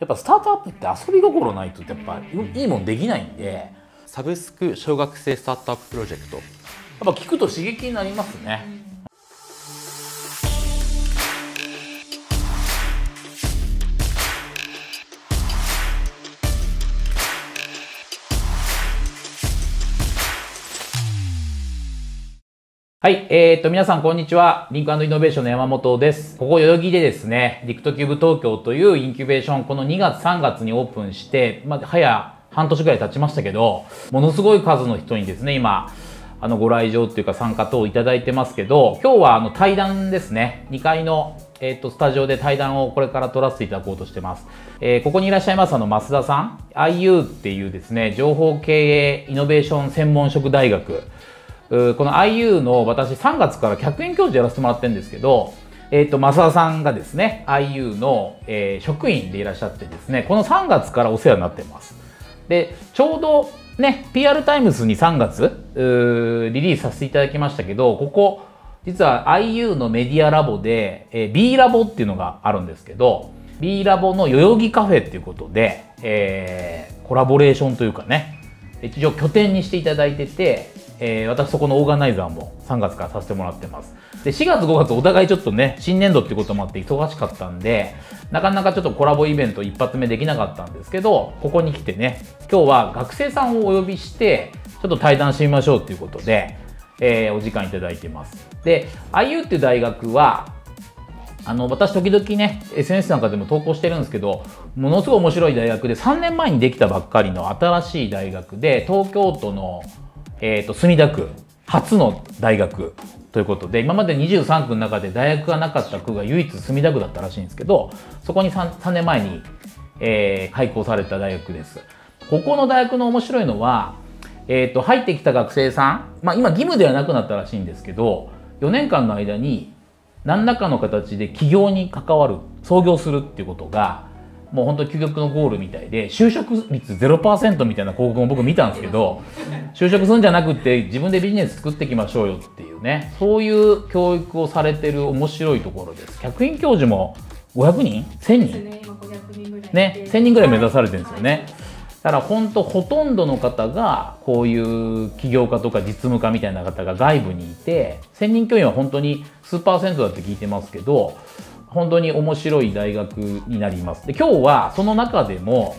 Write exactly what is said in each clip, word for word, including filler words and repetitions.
やっぱスタートアップって遊び心ないとやっぱいいもんできないんで、サブスク小学生スタートアッププロジェクト、やっぱ聞くと刺激になりますね。はい。えっと、皆さん、こんにちは。リンク&イノベーションの山本です。ここ、代々木でですね、リクトキューブ東京というインキュベーション、このにがつさんがつにオープンして、まあ、早半年くらい経ちましたけど、ものすごい数の人にですね、今、あの、ご来場っていうか参加等いただいてますけど、今日はあの、対談ですね。にかいの、えっと、スタジオで対談をこれから取らせていただこうとしてます。えー、ここにいらっしゃいますあの、増田さん。アイユー っていうですね、情報経営イノベーション専門職大学。この アイユー の私さんがつから客員教授やらせてもらってるんですけど、えっ、ー、と、増田さんがですね、アイユー の、えー、職員でいらっしゃってですね、このさんがつからお世話になってます。で、ちょうどね、ピーアール タイムズにさんがつ、リリースさせていただきましたけど、ここ、実は アイユー のメディアラボで、えー、B ラボっていうのがあるんですけど、B ラボの代々木カフェっていうことで、えー、コラボレーションというかね、一応拠点にしていただいてて、えー、私そこのオーガナイザーもさんがつからさせてもらってます。で、しがつごがつお互いちょっとね、新年度ってこともあって忙しかったんで、なかなかちょっとコラボイベント一発目できなかったんですけど、ここに来てね、今日は学生さんをお呼びして、ちょっと対談してみましょうっていうことで、えー、お時間いただいてます。で、アイユー っていう大学は、あの、私時々ね、エスエヌエス なんかでも投稿してるんですけど、ものすごい面白い大学でさんねんまえにできたばっかりの新しい大学で、東京都のえっと、墨田区、初の大学ということで、今までにじゅうさんくの中で大学がなかった区が唯一墨田区だったらしいんですけど、そこに 3, 3年前に、えー、開校された大学です。ここの大学の面白いのは、えっと、入ってきた学生さん、まあ今義務ではなくなったらしいんですけど、よねんかんの間に何らかの形で起業に関わる、創業するっていうことが、もう本当に究極のゴールみたいで、就職率 ゼロパーセント みたいな広告も僕見たんですけど、就職するんじゃなくて自分でビジネス作っていきましょうよっていうね、そういう教育をされてる面白いところです。客員教授もごひゃくにん ?せんにんね、せんにんぐらい目指されてるんですよね。だから本当ほとんどの方が、こういう起業家とか実務家みたいな方が外部にいて、せんにん教員は本当に数パーセントだって聞いてますけど、本当に面白い大学になります。で、今日はその中でも、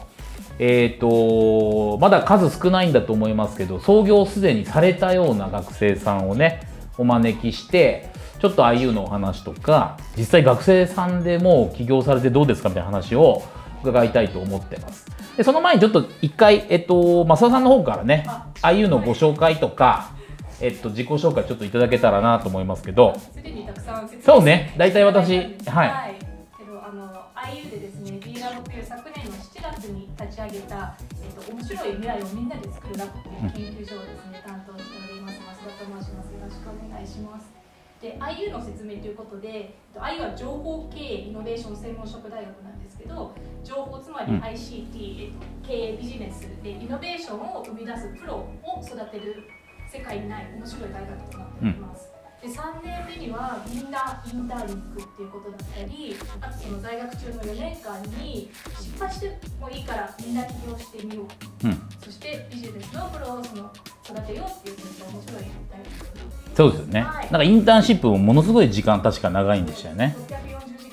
えっと、まだ数少ないんだと思いますけど、創業すでにされたような学生さんをね、お招きして、ちょっと アイユー のお話とか、実際学生さんでもう起業されてどうですかみたいな話を伺いたいと思ってます。で、その前にちょっと一回、えっと、増田さんの方からね、アイユー のご紹介とか、えっと、自己紹介ちょっといただけたらなと思いますけど。すでにたくさん説明していただいたんです。そうね、大体私、はい。はい、けど、あの、アイユー でですね、B Lab という昨年のしちがつに立ち上げた、えっと、面白い未来をみんなで作るラボという研究所をですね、担当しております。増田と申します。よろしくお願いします。で、アイユー の説明ということで、アイユー は情報経営イノベーション専門職大学なんですけど、情報つまり アイシーティー、うん、経営ビジネスでイノベーションを生み出すプロを育てる世界にない面白い大学となっております。で、さんねんめにはみんなインターンに行くっていうことだったり、あとその在学中のよねんかんに失敗してもいいからみんな起業してみよう、うん、そしてビジネスのプロをその育てようっていうのが面白い大学。そうですよね、はい、なんかインターンシップもものすごい時間確か長いんでしたよね。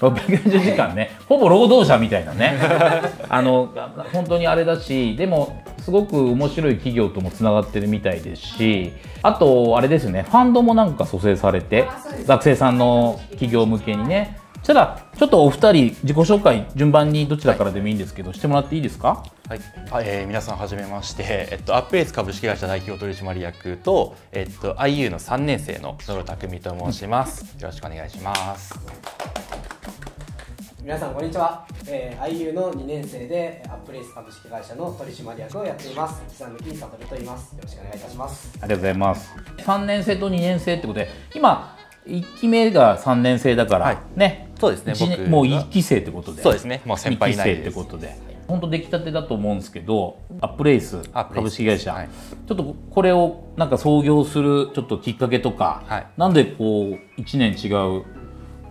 ろっぴゃくよんじゅうじかんね、ほぼ労働者みたいなねあの本当にあれだし、でもすごく面白い企業ともつながってるみたいですし、あとあれですよね、ファンドもなんか蘇生されて、学生さんの企業向けにね。そしたらちょっとお二人自己紹介順番にどちらからでもいいんですけど、してもらっていいですか？はい、えー、皆さんはじめまして、えっと、アップエース株式会社代表取締役と、えっと、アイユー のさんねんせいの野呂匠と申します、うん、よろしくお願いします。皆さんこんにちは、えー、アイユー のにねんせいでアップエース株式会社の取締役をやっています久貫悟と言います。よろしくお願いいたします。ありがとうございます。さんねんせいとにねんせいってことで、今いっきめがさんねんせいだから、はい、ね、そうですね、僕もういっきせいってことで、そうですね、もう先輩ないってことで、本当出来たてだと思うんですけど、アップレイス株式会社、はい、ちょっとこれをなんか創業するちょっときっかけとか、はい、なんでこういちねん違う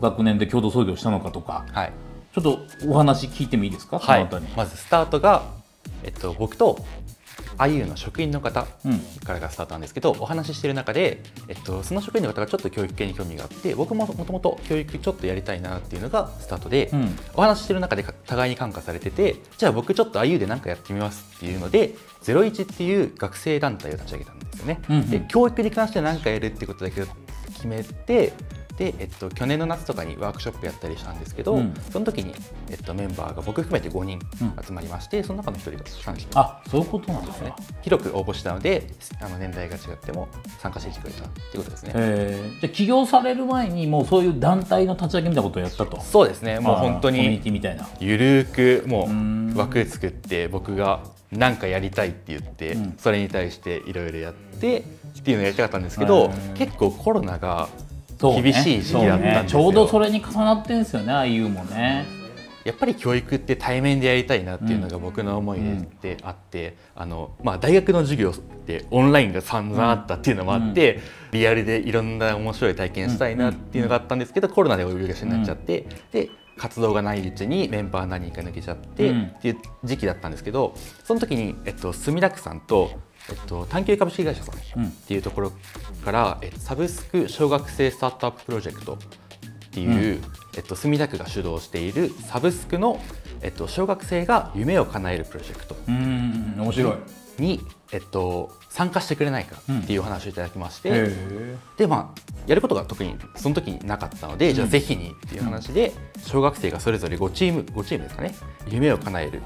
学年で共同創業したのかとか、はい、ちちょっとお話聞いてもいいですか。はい、まずスタートが、えっと、僕と アイユー の職員の方からがスタートなんですけど、うん、お話ししてる中で、えっと、その職員の方がちょっと教育系に興味があって、僕ももともと教育ちょっとやりたいなっていうのがスタートで、うん、お話ししてる中で互いに感化されてて、じゃあ僕ちょっと アイユー で何かやってみますっていうのでゼロイチっていう学生団体を立ち上げたんですよね。うんうん、で教育に関して何かやるってことだけ決めて、でえっと、去年の夏とかにワークショップやったりしたんですけど、うん、その時に、えっと、メンバーが僕含めてごにん集まりまして、うん、その中のひとりが参加して、あ、そういうことなんですね。広く応募したので、あの年代が違っても参加してきてくれたっていうことですね。じゃあ起業される前にもうそういう団体の立ち上げみたいなことをやったと。そうですね、もう本当にゆるくもう枠作って、僕が何かやりたいって言って、うん、それに対していろいろやってっていうのをやりたかったんですけど、結構コロナが厳しい時期だったんですよ。ちょうどそれに重なってんですよね、アイユーもね。やっぱり教育って対面でやりたいなっていうのが僕の思いであって、あのまあ大学の授業ってオンラインが散々あったっていうのもあって、リアルでいろんな面白い体験したいなっていうのがあったんですけど、コロナでお呼び出しになっちゃって、で活動がないうちにメンバー何人か抜けちゃってっていう時期だったんですけど、その時にえっと墨田区さんと、えっと、探究株式会社さんっていうところから、うん、サブスク小学生スタートアッププロジェクトっていう、うん、えっと、墨田区が主導しているサブスクの、えっと、小学生が夢を叶えるプロジェクト面白いに、えっと、参加してくれないかっていうお話をいただきまして、うん、でまあやることが特にその時になかったので、うん、じゃあぜひにっていう話で、小学生がそれぞれごチームごチームですかね、夢を叶える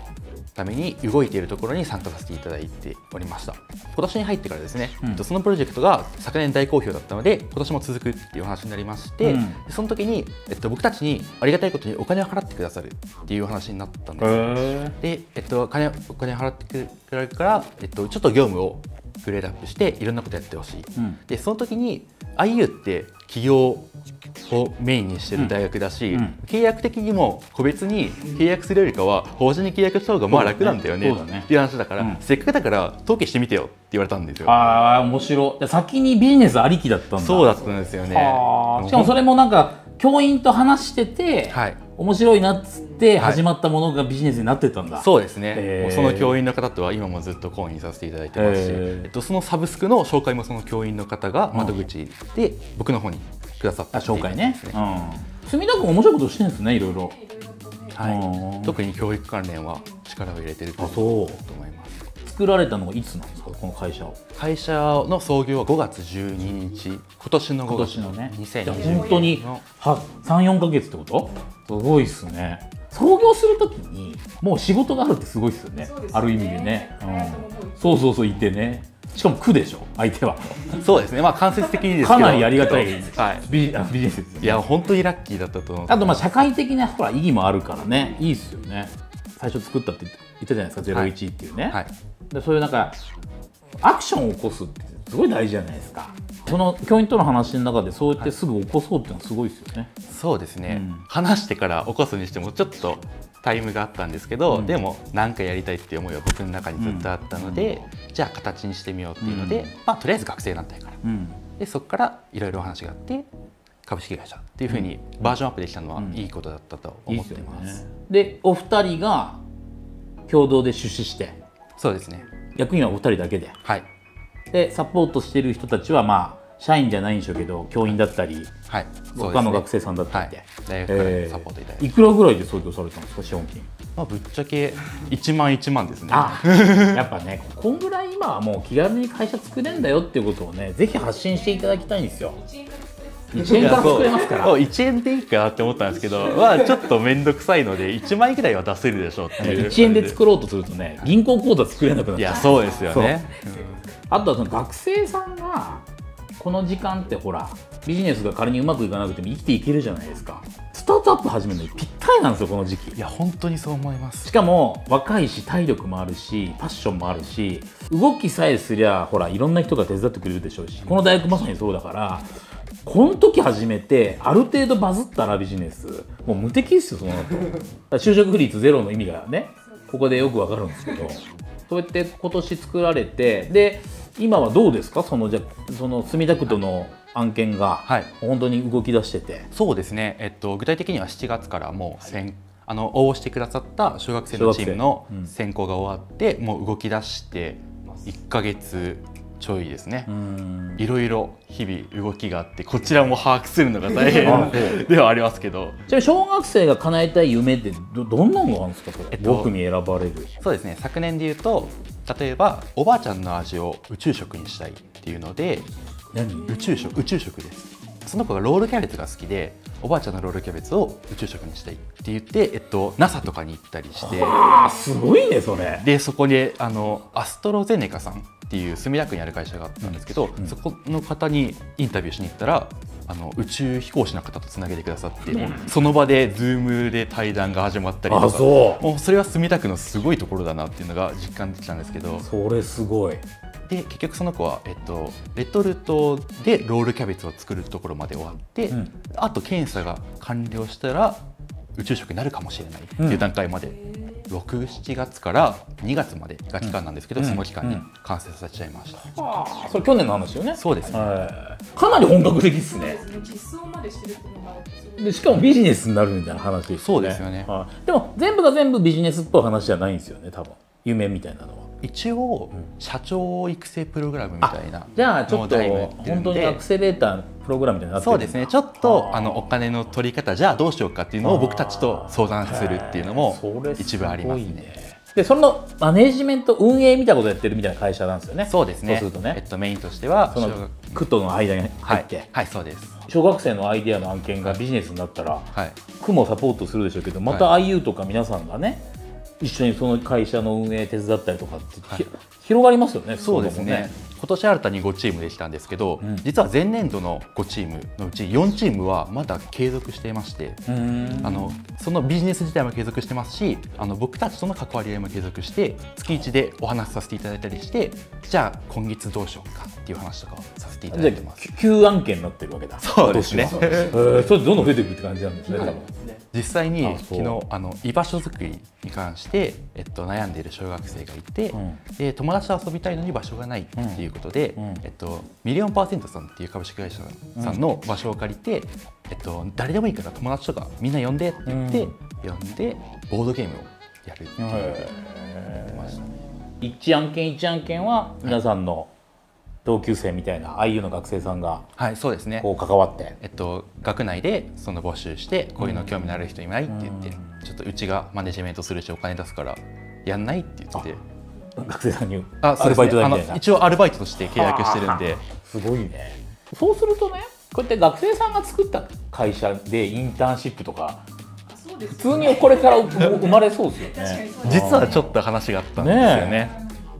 ために動いているところに参加させていただいておりました。今年に入ってからですね、うん、そのプロジェクトが昨年大好評だったので今年も続くっていう話になりまして、うん、その時に、えっと、僕たちにありがたいことにお金を払ってくださるっていう話になったんですよ。で、えっと、金お金を払ってくれるから、えっと、ちょっと業務をグレードアップしていろんなことやってほしい、うん、でその時に アイユー って起業をメインにしてる大学だし、うんうん、契約的にも個別に契約するよりかは法人に契約した方がまあ楽なんだよねっていう話だから、うん、せっかくだから登記してみてよって言われたんですよ。ああ面白い。先にビジネスありきだったんだ。そうだったんですよね。しかもそれもなんか教員と話してて、はい、面白いなっつって始まったものがビジネスになってたんだ。はい、そうですね、えー、その教員の方とは今もずっと講義させていただいてますし、えーえっと、そのサブスクの紹介もその教員の方が窓口で僕の方にくださった、うん、紹介ね。墨田区面白いことしてるんですね、いろいろ。はい、特に教育関連は力を入れてると思います。作られたのはいつなんですか、この会社を。会社の創業はごがつじゅうににち、今年のごがつのね、にせんにじゅうねん。本当にさん、よんかげつってこと。すごいっすね。創業するときにもう仕事があるってすごいっすよね、ある意味でね。そうそうそう、いてね。しかも区でしょ、相手は。そうですね、まあ間接的にですけどかなりありがたいビジネスです。いや本当にラッキーだったと思う。あとまあ社会的なほら意義もあるからね、いいっすよね。最初作ったって言ったじゃないですか、ゼロイチっていうね。はいはい、でそういうなんかアクションを起こすってすごい大事じゃないですか。その教員との話の中でそうやってすぐ起こそうっていうのはすごいですよね。はい、そうですね、うん、話してから起こすにしてもちょっとタイムがあったんですけど、うん、でも何かやりたいっていう思いは僕の中にずっとあったので、うん、じゃあ形にしてみようっていうので、うん、まあ、とりあえず学生団体から、うん、でそこからいろいろお話があって株式会社っていうふうにバージョンアップできたのはいいことだったと思ってます。でお二人が共同で出資して、そうですね、役員はお二人だけで、はい、でサポートしている人たちは、まあ、社員じゃないんでしょうけど教員だったり、はい、他の学生さんだったりで、はい、大学からサポートいただいて、えー、いくらぐらいで創業されたんですか、資本金。まあ、ぶっちゃけいちまんいちまんですね。あやっぱね、こんぐらい今はもう気軽に会社作れんだよっていうことをね、ぜひ発信していただきたいんですよ。いちえんから作れますから。いちえんでいいかなって思ったんですけど、まあ、ちょっと面倒くさいのでいちまんえんくらいは出せるでしょうっていう。いちえんで作ろうとするとね、銀行口座作れなくなっちゃう。いやそうですよね。あとはその学生さんがこの時間ってほらビジネスが仮にうまくいかなくても生きていけるじゃないですか。スタートアップ始めるのにぴったりなんですよ、この時期。いや本当にそう思います。しかも若いし体力もあるしパッションもあるし、動きさえすりゃほらいろんな人が手伝ってくれるでしょうし、この大学まさにそうだから、この時始めてある程度バズったらビジネスもう無敵ですよ。その後就職率ゼロの意味がね、ここでよくわかるんですけど、そうやって今年作られて、で今はどうですか、そのじゃその墨田区との案件が本当に動き出してて。はい、そうですね、えっと、具体的にはしちがつからもう先行あの応募してくださった小学生のチームの選考が終わって、うん、もう動き出していっかげつちょいですね。いろいろ日々動きがあって、こちらも把握するのが大変ではありますけど。じゃあ小学生が叶えたい夢って ど, どんなのがあるんですか？僕に選ばれる。そうですね、昨年でいうと例えばおばあちゃんの味を宇宙食にしたいっていうので。何？宇宙食、宇宙食です。その子がロールキャベツが好きで、おばあちゃんのロールキャベツを宇宙食にしたいって言って、えっと、ナサ とかに行ったりして。あ、すごいねそれ。でそこであのアストロゼネカさんっていう墨田区にある会社があったんですけど、うん、そこの方にインタビューしに行ったら、あの宇宙飛行士の方とつなげてくださって、うん、その場で ズーム で対談が始まったりとか。あ、そう。もうそれは墨田区のすごいところだなっていうのが実感できたんですけど。それすごい。で結局その子は、えっと、レトルトでロールキャベツを作るところまで終わって、うん、あと検査が完了したら宇宙食になるかもしれないっていう段階まで、うん、ろく、しちがつからにがつまでが期間なんですけど、うん、その期間に完成させちゃいました。うんうん、それ去年の話よね。そうですね、はい、かなり本格的ですね。実装までしてるっていうのがあるんですよね。でしかもビジネスになるみたいな話ですね。そうですよね、はい、でも全部が全部ビジネスっぽい話じゃないんですよね、多分夢みたいなのは。一応社長育成プログラムみたいな、じゃあちょっと本当にアクセレータープログラムみたいになってるんです。そうですね、ちょっとあのお金の取り方じゃあどうしようかっていうのを僕たちと相談するっていうのも一部ありますね。でそのマネジメント運営みたいなことやってるみたいな会社なんですよね。そうですね。そうするとね、えっとメインとしてはその区との間に入って、はい、はい、そうです。小学生のアイデアの案件がビジネスになったら、はい、区もサポートするでしょうけど、また アイユー とか皆さんがね、一緒にその会社の運営手伝ったりとかって、はい、広がりますよね。そうですね。今年新たにごチームできたんですけど、うん、実は前年度のごチームのうちよんチームはまだ継続していまして、あのそのビジネス自体も継続してますし、あの僕たちとの関わり合いも継続して、月いちでお話しさせていただいたりして、じゃあ今月どうしようかっていう話とかをさせていただいてます。きゅうあんけんになってるわけだ。そうですね。それどんどん増えていくって感じなんですね。はい、実際に昨日あの居場所作りに関して、えっと、悩んでいる小学生がいて、うん、で友達と遊びたいのに場所がないっていうことで、うんうん、えっと、ミリオンパーセントさんっていう株式会社さんの場所を借りて、うん、えっと、誰でもいいから友達とかみんな呼んでって言って、うん、呼んでボードゲームをやるっていうのをやってましたね。いちあんけんいちあんけんは皆さんの、はい、同級生みたいな アイユー の学生さんが、はい、そうですね、こう関わって、えっと、学内でその募集して、こういうの興味のある人いないって言って、うん、ちょっとうちがマネジメントするしお金出すからやんないって言って学生さんにアルバイトだみたいな、一応アルバイトとして契約してるんで。すごいね。そうするとね、こうやって学生さんが作った会社でインターンシップとか普通にこれから生まれそうですよね。実はちょっと話があったんですよね。ね、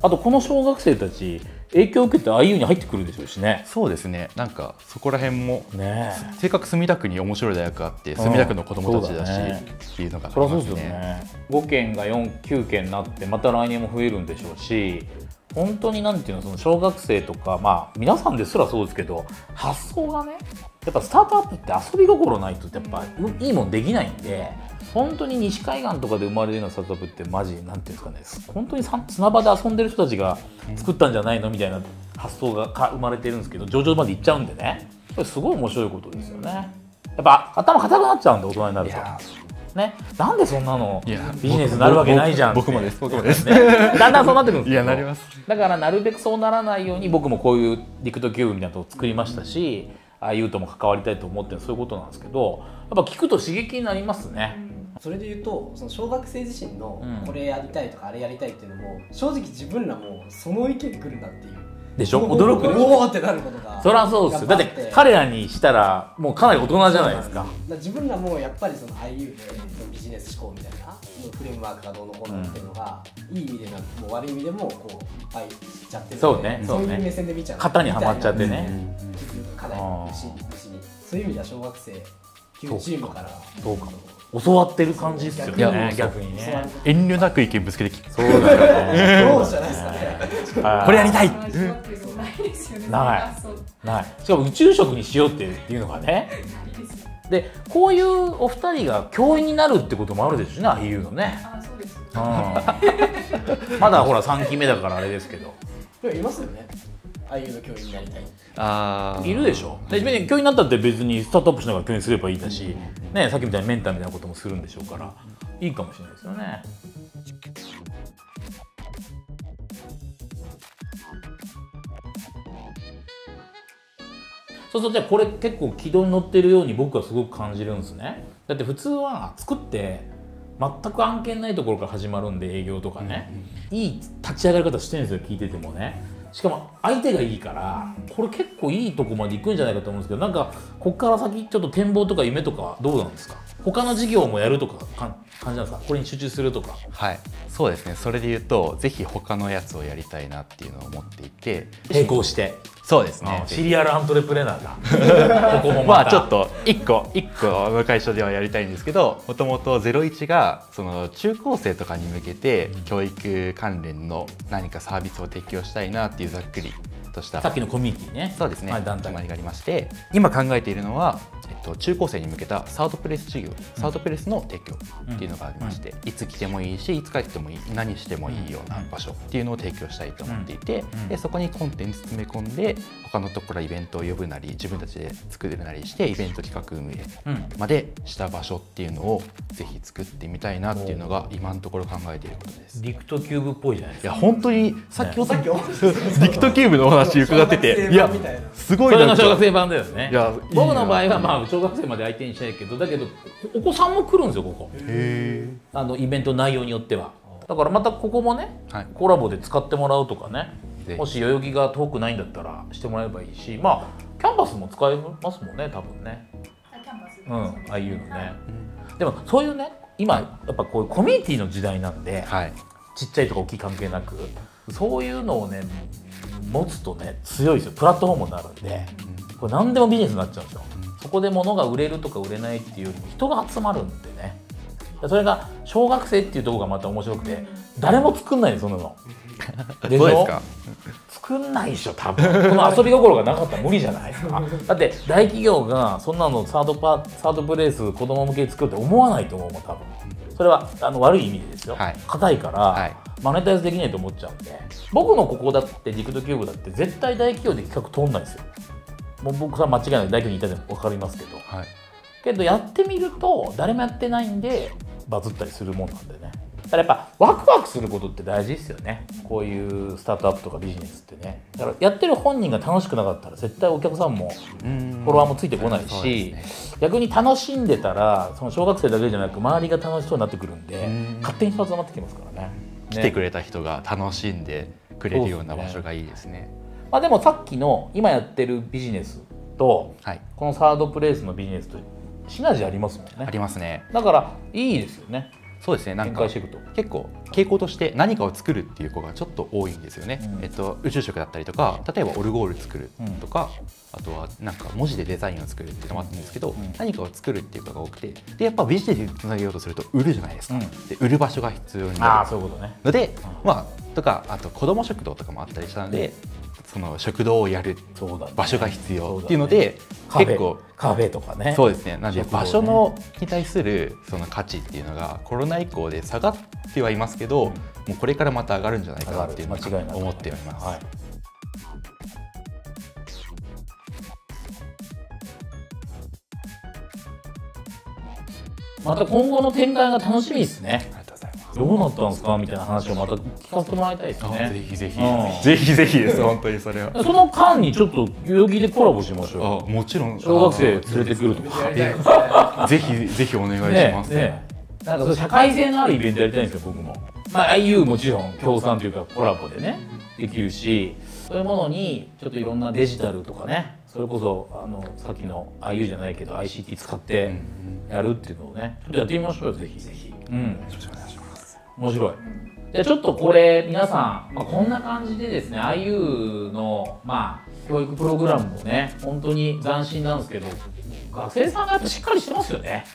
あとこの小学生たち影響を受けて アイユー に入ってくるでしょうしね。そうですね。なんかそこら辺もせっかく墨田区に面白い大学があって、墨田区の子どもたちだし、うん、っていうのがありますね。そりゃそうですよね。ごけんがよん、きゅうけんになって、また来年も増えるんでしょうし、本当になんていうの、その小学生とか、まあ皆さんですらそうですけど、発想がね、やっぱスタートアップって遊び心ないとやっぱいいもんできないんで、本当に西海岸とかで生まれるようなスタートアップってマジなんていうんですかね、本当に砂場で遊んでる人たちが作ったんじゃないのみたいな発想が生まれてるんですけど、上場まで行っちゃうんでね、これすごい面白いことですよね。やっぱ頭固くなっちゃうんで、大人になるとね、なんでそんなのビジネスになるわけないじゃん。僕もです、僕もです。だんだんそうなってくるんですよ。いや、なります。だからなるべくそうならないように、僕もこういう陸とキューブみたいなのを作りましたし、アイユーとも関わりたいと思ってる、そういうことなんですけど、やっぱ聞くと刺激になりますね。それで言うと、その小学生自身のこれやりたいとかあれやりたいっていうのも、正直自分らもその意見で来るんだっていう。でしょ、驚くでしょ。おーってなることが。そりゃそうですよ。だって彼らにしたらもうかなり大人じゃないですか。自分らもやっぱりその アイユー でビジネス思考みたいなフレームワークがどうのこうのっていうのが、いい意味でも悪い意味でもこういっぱい知っちゃってる。そうね、そういう目線で見ちゃう。型にはまっちゃってね。課題も無視にそういう意味では小学生きゅうチームからどうか教わってる感じですよね。逆にね、遠慮なく意見ぶつけてきて、そうだよね、そうじゃないですかね。これやりたいないですよね。ないない。しかも宇宙食にしようっていうのがね。でこういうお二人が教員になるってこともあるでしょうね、アイユーのね。まだほらさんきめだからあれですけど、でもいますよね、アイユーの教員になりたい。あ、いるでしょ。で教員になったって別にスタートアップしながら教員すればいいだし、ね、さっきみたいにメンターみたいなこともするんでしょうから、いいかもしれないですよね。そうするとこれ結構軌道に乗ってるように僕はすごく感じるんですね。だって普通は作って全く案件ないところから始まるんで、営業とかね、うんうん、いい立ち上がり方してるんですよ、聞いててもね。しかも相手がいいからこれ結構いいとこまで行くんじゃないかと思うんですけど、なんかこっから先ちょっと展望とか夢とかどうなんですか？他の事業もやるとか感じなんですか？これに集中するとか。はい、そうですね。それで言うとぜひ他のやつをやりたいなっていうのを思っていて、並行して。そうですね。シリアルアントレプレナーだ。ここもまあちょっと一個一個の会社ではやりたいんですけど、もともとゼロイチがその中高生とかに向けて教育関連の何かサービスを提供したいなっていうざっくりとした。さっきのコミュニティね。そうですね。団体がありまして、今考えているのは。中高生に向けたサードプレス事業、サードプレスの提供っていうのがありまして、いつ来てもいいしいつ帰ってもいい、何してもいいような場所っていうのを提供したいと思っていて、でそこにコンテンツ詰め込んで他のところイベントを呼ぶなり自分たちで作るなりしてイベント企画運営までした場所っていうのをぜひ作ってみたいなっていうのが今のところ考えていることです。リクトキューブっぽいじゃないですか。いや本当にさっきおさっきリクトキューブのお話伺ってて、いやすごいな。小学生版だよね。僕の場合はまあ小学生まで相手にしないけど、だけどお子さんも来るんですよここ。へー。あのイベント内容によってはだからまたここもね、はい、コラボで使ってもらうとかね、もし代々木が遠くないんだったらしてもらえばいいし、まあキャンバスも使えますもんね多分ね。キャンバス、うん、ああいうのね、はい、でもそういうね今やっぱこういうコミュニティの時代なんで、はい、ちっちゃいとか大きい関係なくそういうのをね持つとね強いですよ。プラットフォームになるんで、これ何でもビジネスになっちゃうんですよ。そこで物が売れるとか売れないっていうよりも人が集まるんでね。それが小学生っていうところがまた面白くて、誰も作んないんですそんなの。でしょ？作んないでしょ多分。この遊び心がなかったら無理じゃないですか。だって大企業がそんなのサードパサードプレイス子供向けに作るって思わないと思うもん多分。それはあの悪い意味でですよ。硬、はい、いから、はい、マネタイズできないと思っちゃうんで。僕のここだってリクドキューブだって絶対大企業で企画通んないんですよ。もう僕は間違いない大企業にいたでも分かりますけど、はい、けどやってみると誰もやってないんでバズったりするもんなんでね。だからやっぱワクワクすることって大事ですよね。こういうスタートアップとかビジネスってね。だからやってる本人が楽しくなかったら絶対お客さんもフォロワーもついてこないし、逆に楽しんでたらその小学生だけじゃなく周りが楽しそうになってくるんで、勝手に人集まってきますからね。来てくれた人が楽しんでくれるような場所がいいですね。まあでもさっきの今やってるビジネスとこのサードプレイスのビジネスとシナジーありますもんね。ありますね。だからいいですよね。そうですね。なんか結構傾向として何かを作るっていう子がちょっと多いんですよね、うん、えっと、宇宙食だったりとか、例えばオルゴール作るとか、うん、あとはなんか文字でデザインを作るっていうのもあったんですけど、うん、何かを作るっていう子が多くて、でやっぱビジネスにつなげようとすると売るじゃないですか、うん、で売る場所が必要になるので、まあとかあと子ども食堂とかもあったりしたので。その食堂をやる場所が必要っていうので結構カフェとかね。そうですね。なので場所のに対するその価値っていうのがコロナ以降で下がってはいますけど、もうこれからまた上がるんじゃないかなっていうのを思っております。また今後の展開が楽しみですね。どうなったんですかみたいな話をまた聞かせてもらいたいですね。ぜひぜひぜひぜひです本当にそれは。その間にちょっと代々木でコラボしましょう。もちろん小学生連れてくるとか。ぜひぜひお願いします。なんか社会性のあるイベントやりたいんですよ僕も。まあ アイユー もちろん協賛というかコラボでねできるし、そういうものにちょっといろんなデジタルとかね、それこそあのさっきの アイユー じゃないけど アイシーティー 使ってやるっていうのをねちょっとやってみましょうよぜひぜひ。うん。面白い。じゃあちょっとこれ皆さん、まあ、こんな感じでですね アイユー の、まあ、教育プログラムもね本当に斬新なんですけど、学生さんがやっぱしっかりしてますよね。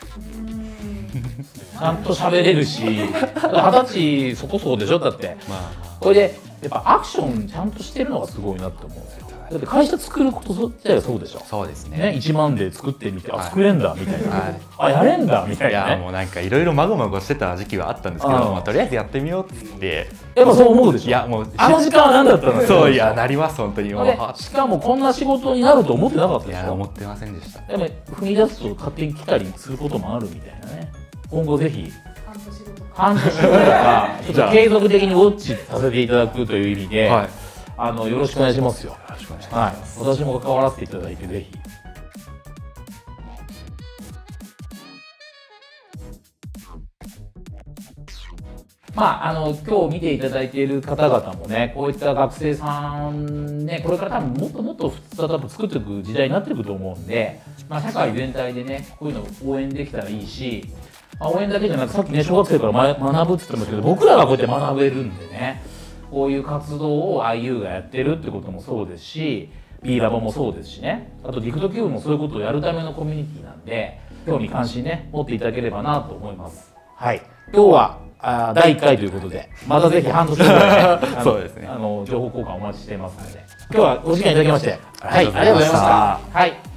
ちゃんと喋れるしはたちそこそこでしょだって、まあ、これでやっぱアクションちゃんとしてるのがすごいなって思うんですよ。だって会社作ること自体がそうでしょ。そうですね。いちまんで作ってみて、あ、作れんだみたいな、あ、やれんだみたいな。いやもうなんかいろいろまごまごしてた時期はあったんですけど、まあとりあえずやってみようって。やっぱそう思うでしょ。いやもうあの時間は何だったの。そういやなります本当に。しかもこんな仕事になると思ってなかったですよ。いや思ってませんでした。でも踏み出すと勝手に来たりすることもあるみたいなね。今後ぜひ。半年ぐらいはちょっと継続的にウォッチさせていただくという意味で、はい、あのよろしくお願いしますよ。よろしくお願いします。はい、私も関わらせていただいて、ぜひ。まあ、あの今日見ていただいている方々もね、こういった学生さんね、これから多分もっともっとスタートアップ作っていく時代になっていくと思うんで、まあ、社会全体でねこういうのを応援できたらいいし、まあ、応援だけじゃなくて、さっきね小学生から学ぶって言ってましたけど、僕らがこうやって学べるんでね、こういう活動を アイユー がやってるってこともそうですし、 B ラボもそうですしね、あと ディクトキューブ もそういうことをやるためのコミュニティなんで、興味関心ね持っていただければなと思います。はい、今日はあだいいっかいということで、またぜひ半年ぐらい、ね、そうですね、あの情報交換お待ちしていますので、今日はお時間いただきまして、はい、ありがとうございました。はい。